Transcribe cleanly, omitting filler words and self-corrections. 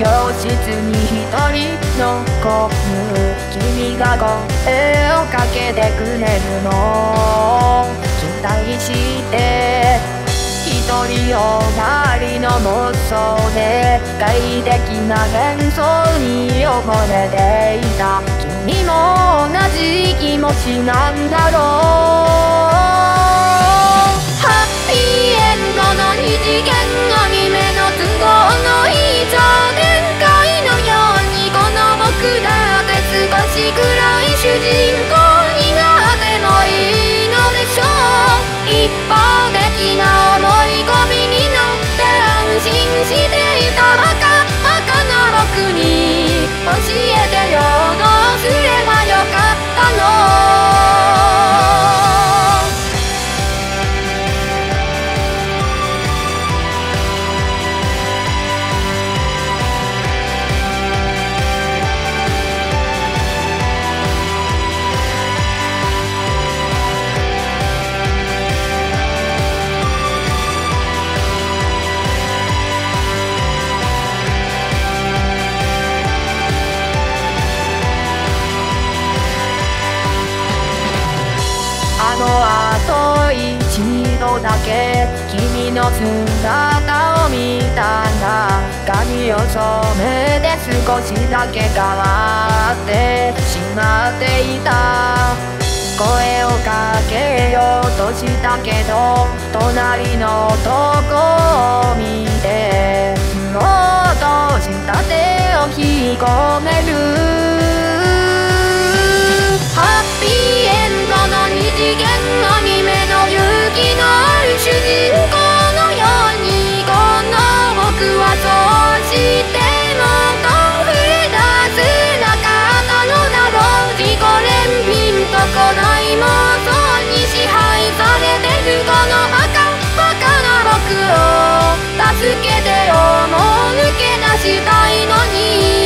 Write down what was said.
教室に一人残る君が声をかけてくれるの期待して一人よがりの妄想で快適な幻想に汚れていた君も同じ気持ちなんだろう。あと一度だけ君の姿を見たんだ。髪を染めて少しだけ変わってしまっていた。声をかけようとしたけど隣の男を見てもっとした手を引き込める。ハッピーエンドの二次元アニメの勇気のある主人公のようにこの僕はそうしてもっと触れ出せなかったのだろう。自己憐憫とこの妄想に支配されてるこのバカな僕を助けてよ。もう抜け出したいのに